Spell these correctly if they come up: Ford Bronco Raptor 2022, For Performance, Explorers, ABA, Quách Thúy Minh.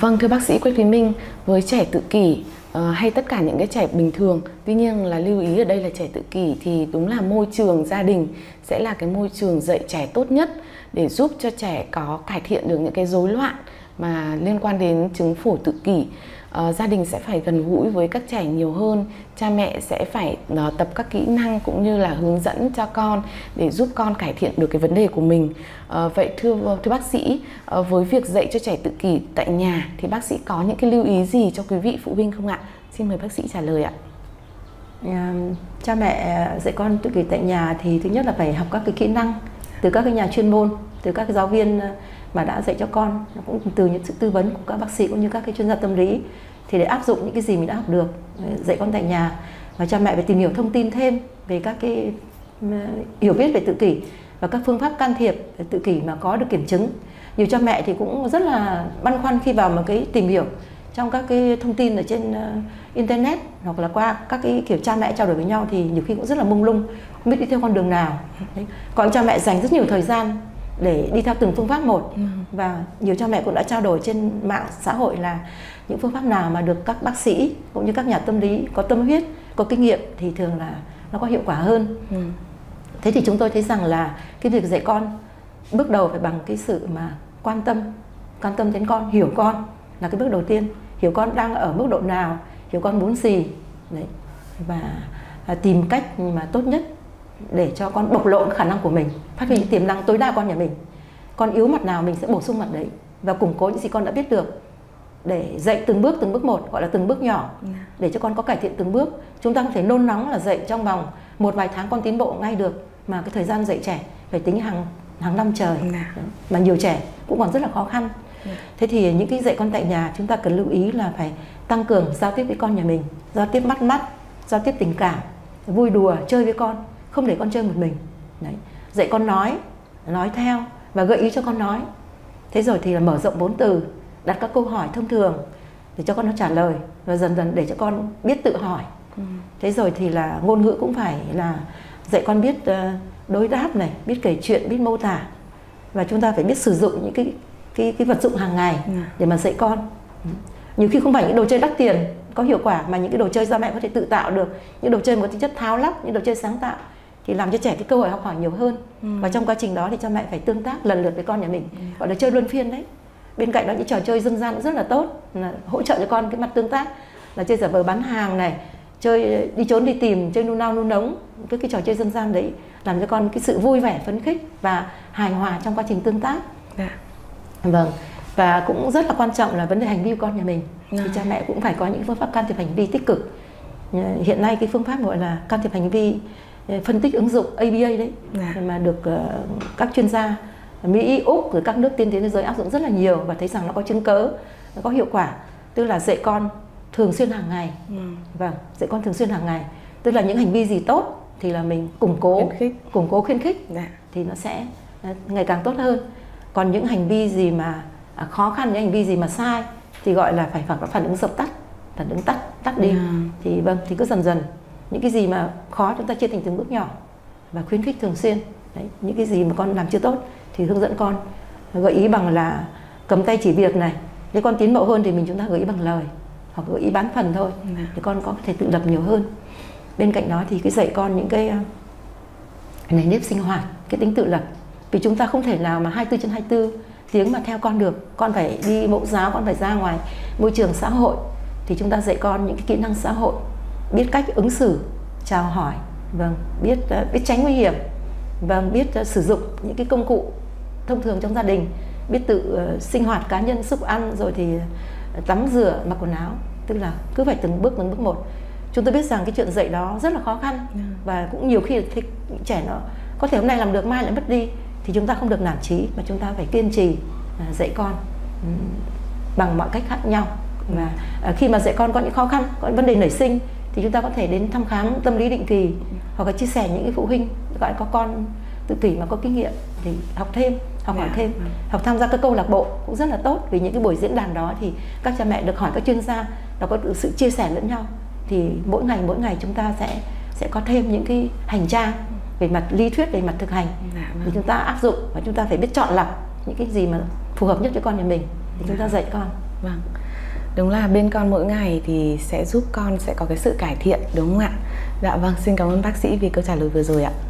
Vâng, thưa bác sĩ Quách Thúy Minh, với trẻ tự kỷ hay tất cả những cái trẻ bình thường, tuy nhiên là lưu ý ở đây là trẻ tự kỷ thì đúng là môi trường gia đình sẽ là cái môi trường dạy trẻ tốt nhất để giúp cho trẻ có cải thiện được những cái rối loạn mà liên quan đến chứng phổ tự kỷ. Gia đình sẽ phải gần gũi với các trẻ nhiều hơn, cha mẹ sẽ phải tập các kỹ năng cũng như là hướng dẫn cho con để giúp con cải thiện được cái vấn đề của mình. Vậy thưa bác sĩ, với việc dạy cho trẻ tự kỷ tại nhà thì bác sĩ có những cái lưu ý gì cho quý vị phụ huynh không ạ? Xin mời bác sĩ trả lời ạ. Cha mẹ dạy con tự kỷ tại nhà thì thứ nhất là phải học các cái kỹ năng từ các cái nhà chuyên môn, từ các cái giáo viên mà đã dạy cho con, cũng từ những sự tư vấn của các bác sĩ cũng như các cái chuyên gia tâm lý, thì để áp dụng những cái gì mình đã học được dạy con tại nhà. Và cha mẹ phải tìm hiểu thông tin thêm về các cái hiểu biết về tự kỷ và các phương pháp can thiệp tự kỷ mà có được kiểm chứng. Nhiều cha mẹ thì cũng rất là băn khoăn khi vào một cái tìm hiểu trong các cái thông tin ở trên internet hoặc là qua các cái kiểu cha mẹ trao đổi với nhau, thì nhiều khi cũng rất là mông lung, không biết đi theo con đường nào. Còn cha mẹ dành rất nhiều thời gian để đi theo từng phương pháp một, và nhiều cha mẹ cũng đã trao đổi trên mạng xã hội là những phương pháp nào mà được các bác sĩ cũng như các nhà tâm lý có tâm huyết, có kinh nghiệm thì thường là nó có hiệu quả hơn. Thế thì chúng tôi thấy rằng là cái việc dạy con bước đầu phải bằng cái sự mà quan tâm đến con, hiểu con là cái bước đầu tiên, hiểu con đang ở mức độ nào, hiểu con muốn gì đấy, và tìm cách mà tốt nhất để cho con bộc lộ khả năng của mình, phát huy những tiềm năng tối đa con nhà mình. Con yếu mặt nào mình sẽ bổ sung mặt đấy và củng cố những gì con đã biết được, để dạy từng bước một, gọi là từng bước nhỏ, để cho con có cải thiện từng bước. Chúng ta không thể nôn nóng là dạy trong vòng một vài tháng con tiến bộ ngay được, mà cái thời gian dạy trẻ phải tính hàng năm trời, mà nhiều trẻ cũng còn rất là khó khăn. Thế thì những cái dạy con tại nhà chúng ta cần lưu ý là phải tăng cường giao tiếp với con nhà mình, giao tiếp mắt, giao tiếp tình cảm, vui đùa, chơi với con, không để con chơi một mình. Đấy. Dạy con nói theo và gợi ý cho con nói. Thế rồi thì là mở rộng vốn từ, đặt các câu hỏi thông thường để cho con nó trả lời, và dần dần để cho con biết tự hỏi. Thế rồi thì là ngôn ngữ cũng phải là dạy con biết đối đáp này, biết kể chuyện, biết mô tả. Và chúng ta phải biết sử dụng những cái vật dụng hàng ngày để mà dạy con. Nhiều khi không phải những đồ chơi đắt tiền có hiệu quả, mà những cái đồ chơi do mẹ có thể tự tạo được, những đồ chơi có tính chất tháo lắp, những đồ chơi sáng tạo, thì làm cho trẻ cái cơ hội học hỏi nhiều hơn. Và trong quá trình đó thì cha mẹ phải tương tác lần lượt với con nhà mình, gọi là chơi luân phiên đấy. Bên cạnh đó những trò chơi dân gian cũng rất là tốt, là hỗ trợ cho con cái mặt tương tác, là chơi giả vờ bán hàng này, chơi đi trốn đi tìm, chơi nu nao nu nống. Cái trò chơi dân gian đấy làm cho con cái sự vui vẻ, phấn khích và hài hòa trong quá trình tương tác. Vâng. Và cũng rất là quan trọng là vấn đề hành vi của con nhà mình, thì cha mẹ cũng phải có những phương pháp can thiệp hành vi tích cực. Hiện nay cái phương pháp gọi là can thiệp hành vi phân tích ứng dụng ABA đấy, mà được các chuyên gia Mỹ, Úc rồi các nước tiên tiến thế giới áp dụng rất là nhiều, và thấy rằng nó có chứng cớ, nó có hiệu quả. Tức là dạy con thường xuyên hàng ngày. Vâng, dạy con thường xuyên hàng ngày, tức là những hành vi gì tốt thì là mình củng cố khuyến khích, thì nó sẽ ngày càng tốt hơn. Còn những hành vi gì mà khó khăn, những hành vi gì mà sai thì gọi là phải phản ứng dập tắt, phản ứng tắt đi. Thì vâng, thì cứ dần dần những cái gì mà khó chúng ta chia thành từng bước nhỏ và khuyến khích thường xuyên. Đấy, những cái gì mà con làm chưa tốt thì hướng dẫn con, gợi ý bằng là cầm tay chỉ việc này. Nếu con tiến bộ hơn thì chúng ta gợi ý bằng lời hoặc gợi ý bán phần thôi, để con có thể tự lập nhiều hơn. Bên cạnh đó thì cái dạy con những cái nề nếp sinh hoạt, cái tính tự lập, vì chúng ta không thể nào mà 24/24 tiếng mà theo con được. Con phải đi mẫu giáo, con phải ra ngoài môi trường xã hội, thì chúng ta dạy con những cái kỹ năng xã hội, biết cách ứng xử, chào hỏi, vâng, biết tránh nguy hiểm, vâng, biết sử dụng những cái công cụ thông thường trong gia đình, biết tự sinh hoạt cá nhân, xúc ăn, rồi thì tắm rửa, mặc quần áo. Tức là cứ phải từng bước một. Chúng tôi biết rằng cái chuyện dạy đó rất là khó khăn, và cũng nhiều khi thích trẻ nó có thể hôm nay làm được, mai lại mất đi, thì chúng ta không được nản chí, mà chúng ta phải kiên trì dạy con bằng mọi cách khác nhau. Và khi mà dạy con có những khó khăn, có những vấn đề nảy sinh, thì chúng ta có thể đến thăm khám tâm lý định kỳ, hoặc là chia sẻ những cái phụ huynh gọi có con tự kỷ mà có kinh nghiệm thì học thêm, học hỏi thêm, học tham gia các câu lạc bộ cũng rất là tốt. Vì những cái buổi diễn đàn đó thì các cha mẹ được hỏi các chuyên gia, nó có sự chia sẻ lẫn nhau, thì mỗi ngày chúng ta sẽ có thêm những cái hành trang về mặt lý thuyết, về mặt thực hành, thì chúng ta áp dụng, và chúng ta phải biết chọn lọc những cái gì mà phù hợp nhất cho con nhà mình, thì chúng ta dạy con. Vâng, đúng là bên con mỗi ngày thì sẽ giúp con sẽ có cái sự cải thiện, đúng không ạ? Dạ vâng, xin cảm ơn bác sĩ vì câu trả lời vừa rồi ạ.